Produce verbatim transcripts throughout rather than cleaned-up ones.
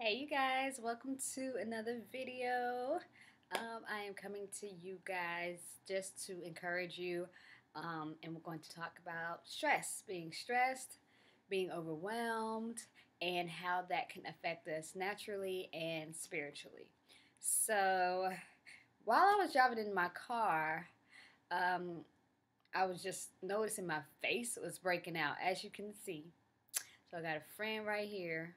Hey you guys, welcome to another video. Um, I am coming to you guys just to encourage you, um, and we're going to talk about stress, being stressed, being overwhelmed, and how that can affect us naturally and spiritually. So while I was driving in my car, um, I was just noticing my face was breaking out, as you can see. So I got a friend right here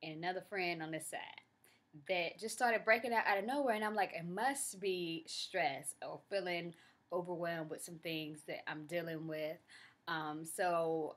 and another friend on this side that just started breaking out out of nowhere, and I'm like, it must be stress or feeling overwhelmed with some things that I'm dealing with. Um, so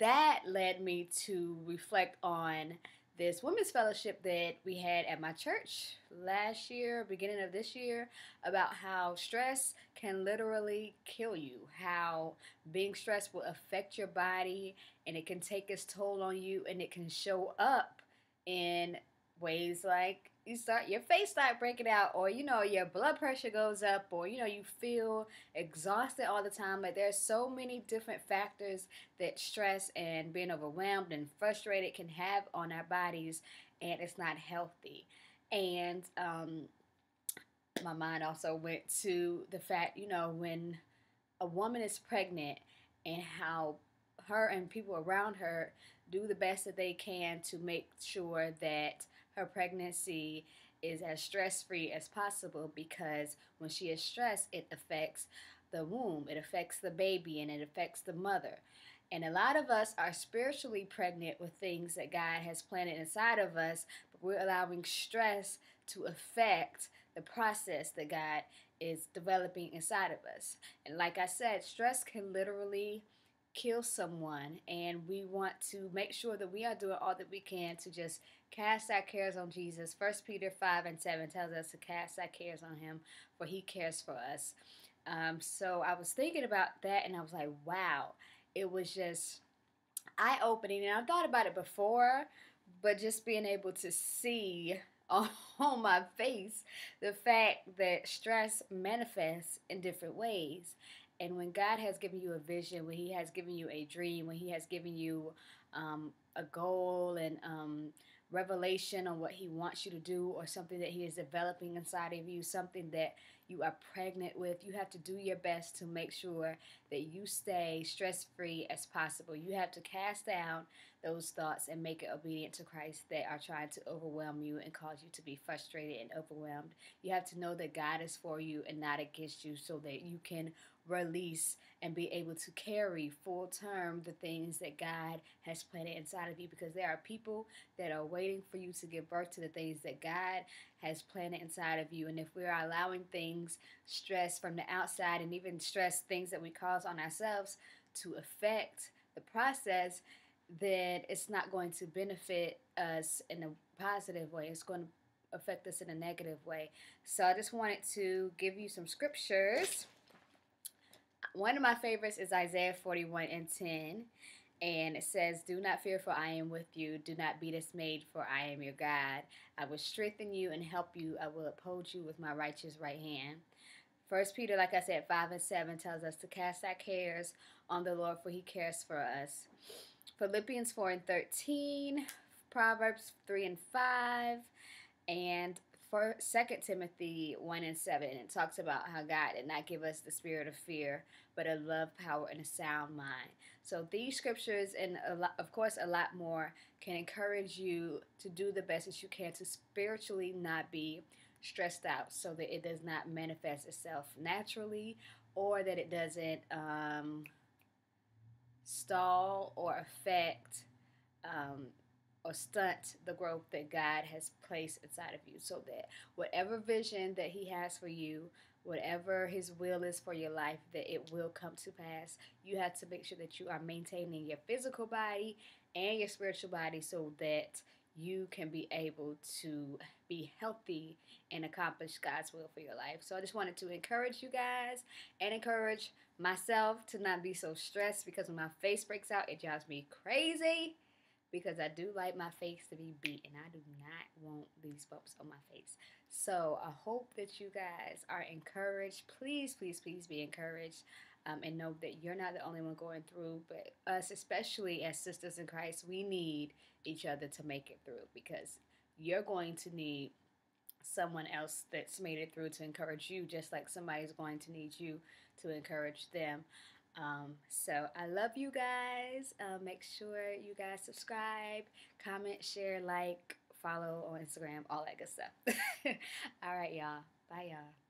that led me to reflect on this women's fellowship that we had at my church last year, beginning of this year, about how stress can literally kill you, how being stressed will affect your body and it can take its toll on you, and it can show up in ways like you start your face start breaking out, or you know, your blood pressure goes up, or you know, you feel exhausted all the time. Like, there's so many different factors that stress and being overwhelmed and frustrated can have on our bodies, and it's not healthy. And um my mind also went to the fact, you know, when a woman is pregnant and how her and people around her do the best that they can to make sure that her pregnancy is as stress-free as possible, because when she is stressed, it affects the womb, it affects the baby, and it affects the mother. And a lot of us are spiritually pregnant with things that God has planted inside of us, but we're allowing stress to affect the process that God is developing inside of us. And like I said, stress can literally kill someone, and we want to make sure that we are doing all that we can to just cast our cares on Jesus. First Peter five and seven tells us to cast our cares on him, for he cares for us. Um, so I was thinking about that, and I was like, wow, it was just eye-opening. And I've thought about it before, but just being able to see on my face the fact that stress manifests in different ways. And when God has given you a vision, when he has given you a dream, when he has given you um, a goal and um, revelation on what he wants you to do, or something that he is developing inside of you, something that you are pregnant with, you have to do your best to make sure that you stay stress-free as possible. You have to cast down those thoughts and make it obedient to Christ that are trying to overwhelm you and cause you to be frustrated and overwhelmed. You have to know that God is for you and not against you, so that you can release and be able to carry full term the things that God has planted inside of you, because there are people that are waiting for you to give birth to the things that God has planted inside of you. And if we are allowing things, stress from the outside, and even stress things that we cause on ourselves, to affect the process, then it's not going to benefit us in a positive way. It's going to affect us in a negative way. So I just wanted to give you some scriptures. One of my favorites is Isaiah forty-one and ten, and it says, "Do not fear, for I am with you. Do not be dismayed, for I am your God. I will strengthen you and help you. I will uphold you with my righteous right hand." First Peter, like I said, five and seven tells us to cast our cares on the Lord, for he cares for us. Philippians four and thirteen, Proverbs three and five, and For Second Timothy one and seven, and it talks about how God did not give us the spirit of fear, but a love, power, and a sound mind. So these scriptures, and a lot, of course a lot more, can encourage you to do the best that you can to spiritually not be stressed out, so that it does not manifest itself naturally, or that it doesn't um, stall or affect um or stunt the growth that God has placed inside of you, so that whatever vision that he has for you, whatever his will is for your life, that it will come to pass. You have to make sure that you are maintaining your physical body and your spiritual body, so that you can be able to be healthy and accomplish God's will for your life. So I just wanted to encourage you guys, and encourage myself, to not be so stressed, because when my face breaks out, it drives me crazy, because I do like my face to be beat, and I do not want these bumps on my face. So I hope that you guys are encouraged. Please, please, please be encouraged. um, and know that you're not the only one going through, but us, especially as sisters in Christ, we need each other to make it through, because you're going to need someone else that's made it through to encourage you, just like somebody's going to need you to encourage them. Um, so I love you guys. Uh, make sure you guys subscribe, comment, share, like, follow on Instagram, all that good stuff. All right, y'all. Bye, y'all.